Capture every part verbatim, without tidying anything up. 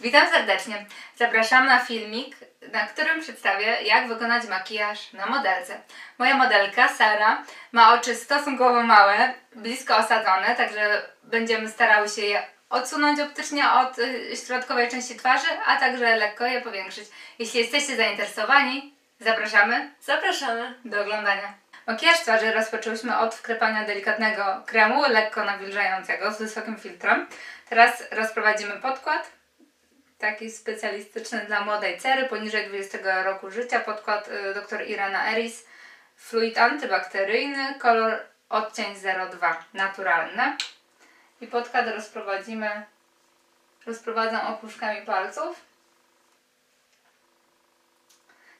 Witam serdecznie. Zapraszam na filmik, na którym przedstawię, jak wykonać makijaż na modelce. Moja modelka, Sara, ma oczy stosunkowo małe, blisko osadzone, także będziemy starały się je odsunąć optycznie od środkowej części twarzy, a także lekko je powiększyć. Jeśli jesteście zainteresowani, zapraszamy. Zapraszamy do oglądania. Makijaż twarzy rozpoczęłyśmy od wkrepania delikatnego kremu, lekko nawilżającego, z wysokim filtrem. Teraz rozprowadzimy podkład, taki specjalistyczny dla młodej cery, poniżej dwudziestego roku życia, podkład doktor Irena Eris, fluid antybakteryjny, kolor odcień zero dwa, naturalny. I podkład rozprowadzimy, rozprowadzam opuszkami palców.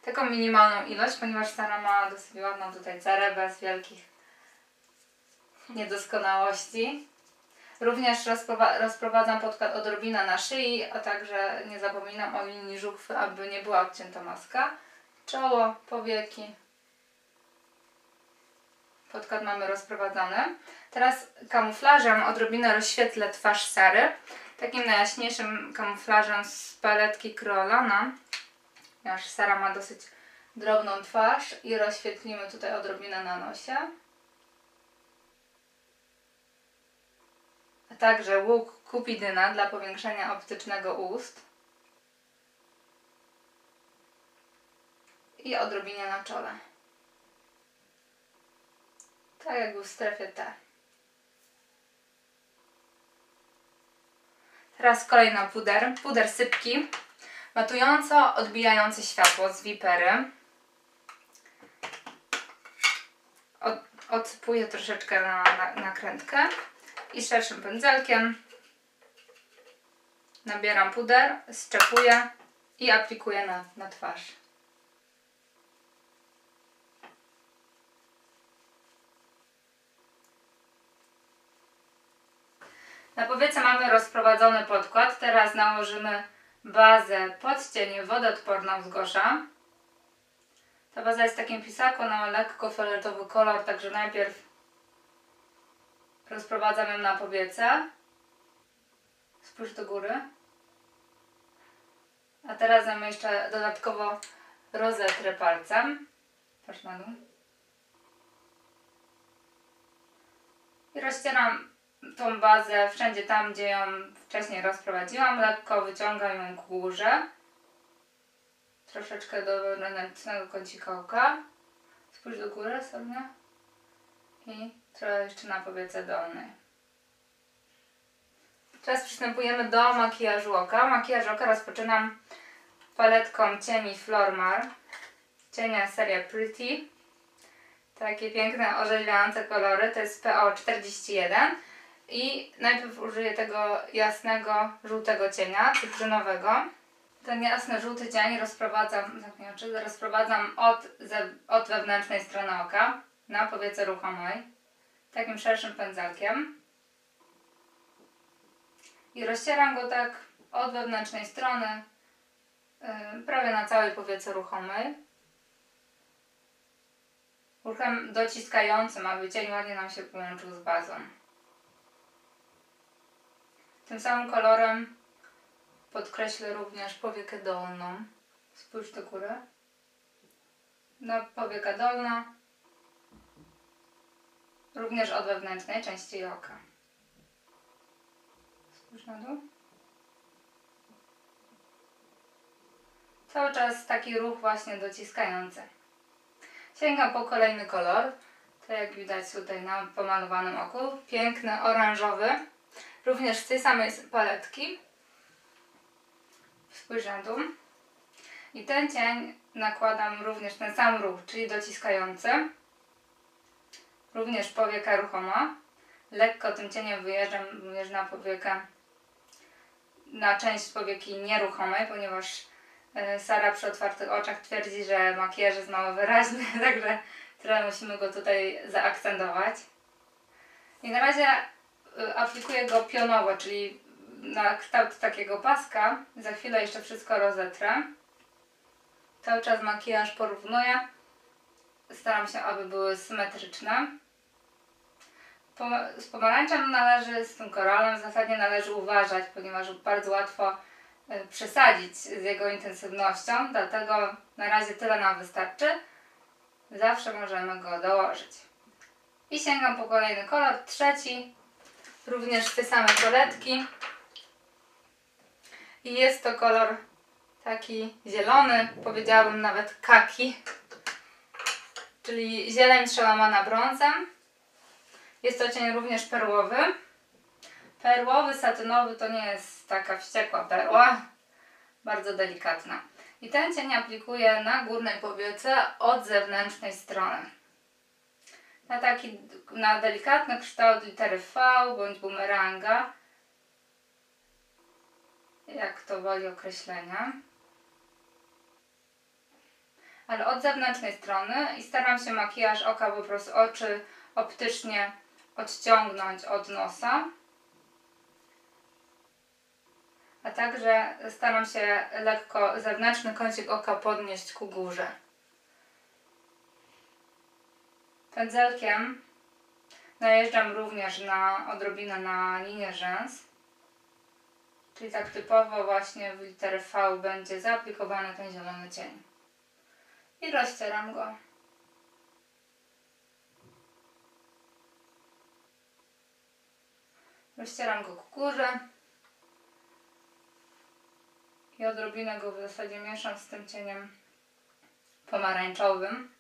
Taką minimalną ilość, ponieważ Sara ma dosyć ładną tutaj cerę, bez wielkich niedoskonałości. Również rozprowa rozprowadzam podkład odrobinę na szyi, a także nie zapominam o linii żuchwy, aby nie była odcięta maska. Czoło, powieki. Podkład mamy rozprowadzony. Teraz kamuflażem odrobinę rozświetlę twarz Sary. Takim najjaśniejszym kamuflażem z paletki Kryolana. Ponieważ Sara ma dosyć drobną twarz i rozświetlimy tutaj odrobinę na nosie. A także łuk kupidyna dla powiększenia optycznego ust. I odrobinę na czole. Tak jak był w strefie T. Teraz kolejny puder. Puder sypki. Matująco odbijające światło z Vipery. Od, odsypuję troszeczkę na, na, na krętkę. I szerszym pędzelkiem nabieram puder, szczepuję i aplikuję na, na twarz. Na powiece mamy rozprowadzony podkład. Teraz nałożymy bazę podcień wodoodporną z Gosza. Ta baza jest takim pisaku na lekko fioletowy kolor, także najpierw rozprowadzam ją na powiece. Spójrz do góry. A teraz nam jeszcze dodatkowo rozetrę palcem. Patrz na dół. I rozcieram tą bazę wszędzie tam, gdzie ją wcześniej rozprowadziłam, lekko wyciągam ją ku górze, troszeczkę do wewnętrznego kącika oka, spójrz do góry sobie i trochę jeszcze na powiece dolnej. Teraz przystępujemy do makijażu oka. Makijaż oka rozpoczynam paletką cieni Flormar, cienia seria Pretty, takie piękne orzeźwiające kolory, to jest P O czterdzieści jeden. I najpierw użyję tego jasnego, żółtego cienia, cytrynowego. Ten jasny, żółty cień rozprowadzam, zamknij oczy, rozprowadzam od, od wewnętrznej strony oka na powiece ruchomej, takim szerszym pędzelkiem. I rozcieram go tak od wewnętrznej strony, prawie na całej powiece ruchomej. Ruchem dociskającym, aby cień ładnie nam się połączył z bazą. Tym samym kolorem podkreślę również powiekę dolną. Spójrz do góry. No, powieka dolna. Również od wewnętrznej części oka. Spójrz na dół. Cały czas taki ruch właśnie dociskający. Sięgam po kolejny kolor. Tak jak widać tutaj na pomalowanym oku. Piękny, oranżowy. Również z tej samej paletki. Spójrz na dół. I ten cień nakładam również ten sam ruch, czyli dociskający. Również powieka ruchoma. Lekko tym cieniem wyjeżdżam również na powiekę, na część powieki nieruchomej, ponieważ Sara przy otwartych oczach twierdzi, że makijaż jest mało wyraźny, także trochę musimy go tutaj zaakcentować. I na razie aplikuję go pionowo, czyli na kształt takiego paska. Za chwilę jeszcze wszystko rozetrę. Cały czas makijaż porównuję. Staram się, aby były symetryczne. Z pomarańczem należy, z tym koralem w zasadzie należy uważać, ponieważ bardzo łatwo przesadzić z jego intensywnością, dlatego na razie tyle nam wystarczy. Zawsze możemy go dołożyć. I sięgam po kolejny kolor, trzeci, również z tej samej paletki. I jest to kolor taki zielony, powiedziałabym nawet kaki, czyli zieleń przełamana brązem. Jest to cień również perłowy. Perłowy, satynowy to nie jest taka wściekła perła, bardzo delikatna. I ten cień aplikuję na górnej powiece od zewnętrznej strony. Na taki, na delikatny kształt litery V bądź bumeranga, jak to woli określenia. Ale od zewnętrznej strony i staram się makijaż oka, po prostu oczy optycznie odciągnąć od nosa. A także staram się lekko zewnętrzny kącik oka podnieść ku górze. Pędzelkiem najeżdżam również na odrobinę na linię rzęs. Czyli tak typowo właśnie w literę V będzie zaaplikowany ten zielony cień. I rozcieram go. Rozcieram go ku górze. I odrobinę go w zasadzie mieszam z tym cieniem pomarańczowym,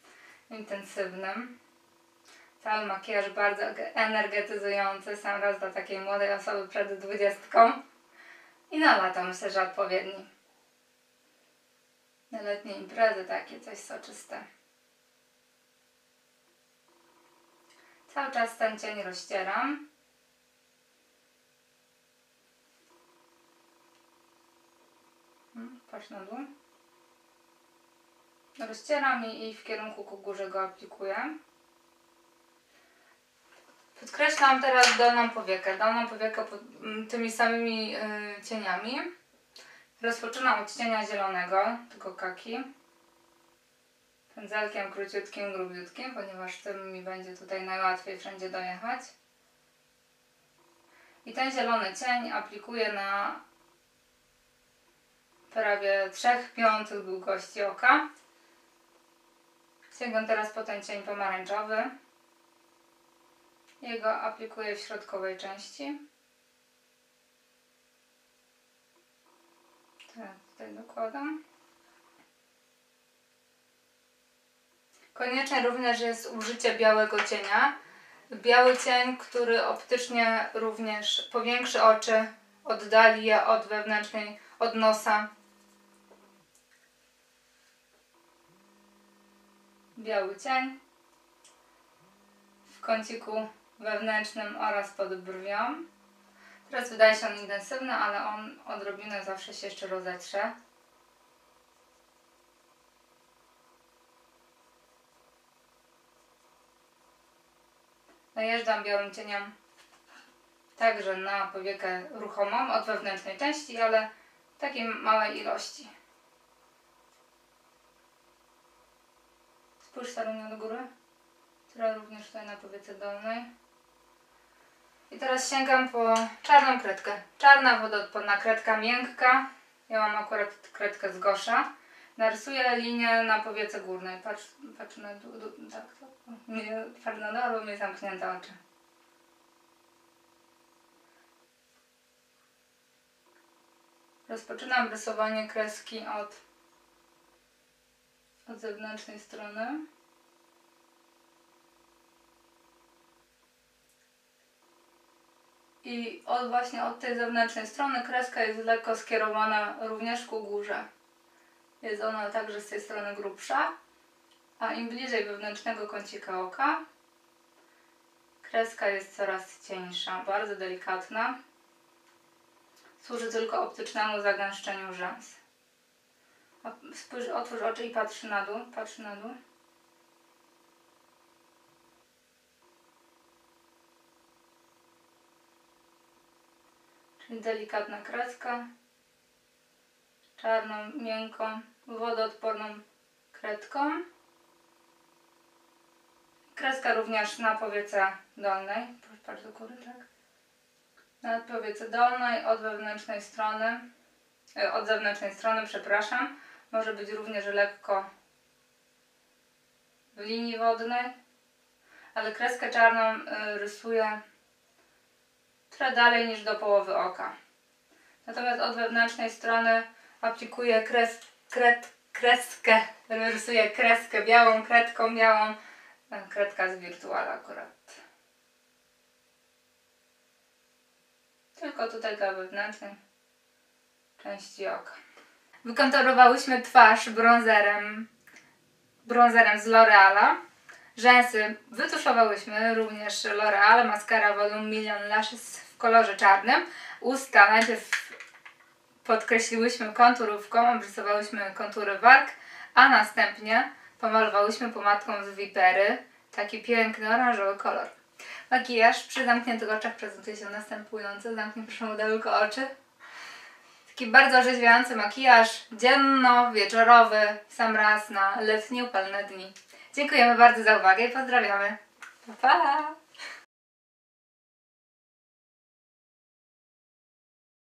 intensywnym. Cały makijaż bardzo energetyzujący, sam raz dla takiej młodej osoby przed dwudziestką. I na lata myślę, że odpowiedni. Na letnie imprezy takie coś soczyste. Cały czas ten cień rozcieram. Patrz na dół. Rozcieram i w kierunku ku górze go aplikuję. Podkreślam teraz dolną powiekę. Dolną powiekę tymi samymi cieniami. Rozpoczynam od cienia zielonego, tylko kaki. Pędzelkiem króciutkim, grubiutkim, ponieważ tym mi będzie tutaj najłatwiej wszędzie dojechać. I ten zielony cień aplikuję na prawie trzech piątych długości oka. Sięgam teraz po ten cień pomarańczowy. Jego aplikuję w środkowej części. Teraz tutaj dokładam. Konieczne również jest użycie białego cienia. Biały cień, który optycznie również powiększy oczy, oddali je od wewnętrznej, od nosa. Biały cień w kąciku wewnętrznym oraz pod brwią. Teraz wydaje się on intensywny, ale on odrobinę zawsze się jeszcze rozetrze. Najeżdżam białym cieniem także na powiekę ruchomą od wewnętrznej części, ale w takiej małej ilości. Spójrz Saruniu do góry, która również tutaj na powiece dolnej. I teraz sięgam po czarną kredkę. Czarna, wodoodporna kredka, miękka. Ja mam akurat kredkę z Gosza. Narysuję linię na powiece górnej. Patrz, patrz na dół, dół, tak, nie, patrz na dół, bo mi zamknięte oczy. Rozpoczynam rysowanie kreski od od zewnętrznej strony. I od właśnie od tej zewnętrznej strony kreska jest lekko skierowana również ku górze. Jest ona także z tej strony grubsza, a im bliżej wewnętrznego kącika oka, kreska jest coraz cieńsza, bardzo delikatna. Służy tylko optycznemu zagęszczeniu rzęs. Spójrz, otwórz oczy i patrz na dół, patrz na dół. Czyli delikatna kredka, czarną, miękką, wodoodporną kredką. Kreska również na powiece dolnej, patrz do góry, tak? Na powiece dolnej, od wewnętrznej strony. od zewnętrznej strony, przepraszam. Może być również lekko w linii wodnej, ale kreskę czarną rysuję trochę dalej niż do połowy oka. Natomiast od wewnętrznej strony aplikuję kres, kret, kreskę, rysuję kreskę białą, kredką białą, kredka z Virtuala akurat. Tylko tutaj dla wewnętrznej części oka. Wykonturowałyśmy twarz brązerem, brązerem z L'Oreala. Rzęsy wytuszowałyśmy również L'Oreal, mascara Volume Million Lashes w kolorze czarnym. Usta najpierw podkreśliłyśmy konturówką, obrysowałyśmy kontury warg, a następnie pomalowałyśmy pomadką z Vipery. Taki piękny, oranżowy kolor. Makijaż przy zamkniętych oczach prezentuje się następująco. Zamknij proszę modelko oczy. Taki bardzo orzeźwiający makijaż, dzienno-wieczorowy, sam raz na letnie upalne dni. Dziękujemy bardzo za uwagę i pozdrawiamy. Pa, pa!